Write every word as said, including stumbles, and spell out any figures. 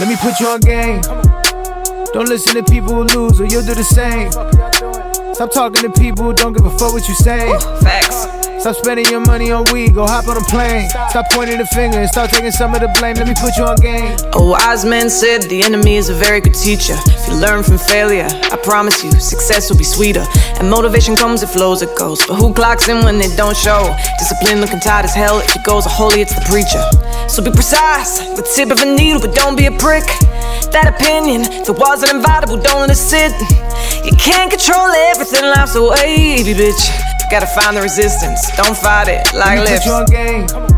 Let me put you on game. Don't listen to people who lose or you'll do the same. Stop talking to people who don't give a fuck what you say. Facts. Stop spending your money on weed, go hop on a plane. Stop pointing the finger and start taking some of the blame. Let me put you on game. A wise man said the enemy is a very good teacher. If you learn from failure, I promise you, success will be sweeter. And motivation comes, it flows, it goes. But who clocks in when they don't show? Discipline looking tight as hell. If it goes a holy, it's the preacher. So be precise, the tip of a needle, but don't be a prick. That opinion, if it wasn't inevitable, don't let it sit. You can't control everything, life's a wavy bitch. Gotta find the resistance, don't fight it like lips.